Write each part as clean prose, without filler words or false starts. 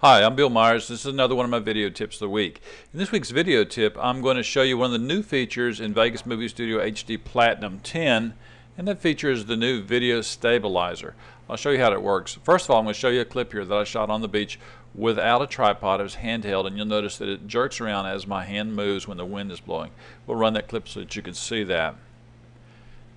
Hi, I'm Bill Myers. This is another one of my video tips of the week. In this week's video tip, I'm going to show you one of the new features in Vegas Movie Studio HD Platinum 10, and that feature is the new video stabilizer. I'll show you how it works. First of all, I'm going to show you a clip here that I shot on the beach without a tripod. It was handheld, and you'll notice that it jerks around as my hand moves when the wind is blowing. We'll run that clip so that you can see that.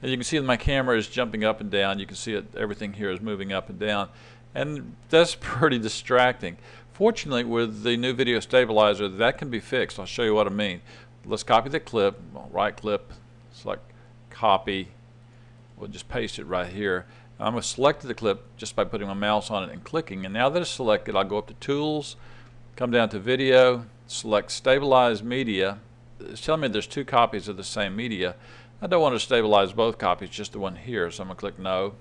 As you can see, my camera is jumping up and down. You can see it, everything here is moving up and down. And that's pretty distracting. Fortunately, with the new video stabilizer, that can be fixed. I'll show you what I mean. Let's copy the clip. I'll right click, select copy. We'll just paste it right here. I'm going to select the clip just by putting my mouse on it and clicking. And now that it's selected, I'll go up to Tools, come down to Video, select Stabilize Media. It's telling me there's two copies of the same media. I don't want to stabilize both copies, just the one here. So I'm going to click No.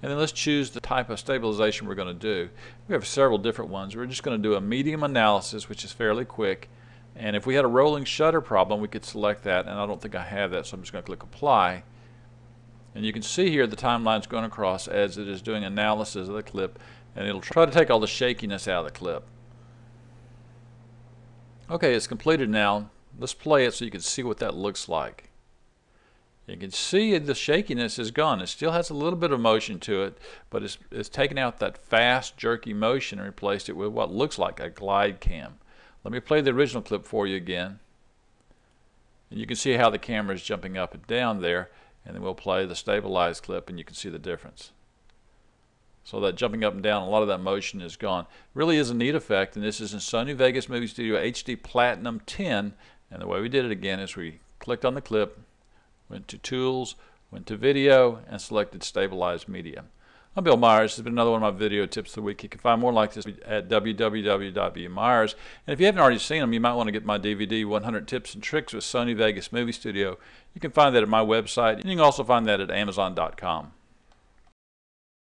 And then let's choose the type of stabilization we're going to do. We have several different ones. We're just going to do a medium analysis, which is fairly quick. And if we had a rolling shutter problem, we could select that. And I don't think I have that, so I'm just going to click Apply. And you can see here the timeline's going across as it is doing analysis of the clip. And it'll try to take all the shakiness out of the clip. Okay, it's completed now. Let's play it so you can see what that looks like. You can see the shakiness is gone. It still has a little bit of motion to it, but it's taken out that fast, jerky motion and replaced it with what looks like a glide cam. Let me play the original clip for you again. And you can see how the camera is jumping up and down there, and then we'll play the stabilized clip and you can see the difference. So that jumping up and down, a lot of that motion is gone. Really is a neat effect, and this is in Sony Vegas Movie Studio HD Platinum 10, and the way we did it again is we clicked on the clip, went to Tools, went to Video, and selected Stabilized Media. I'm Bill Myers. This has been another one of my video tips of the week. You can find more like this at www.bmyers.com. And if you haven't already seen them, you might want to get my DVD, 101 Tips and Tricks with Sony Vegas Movie Studio. You can find that at my website, and you can also find that at amazon.com.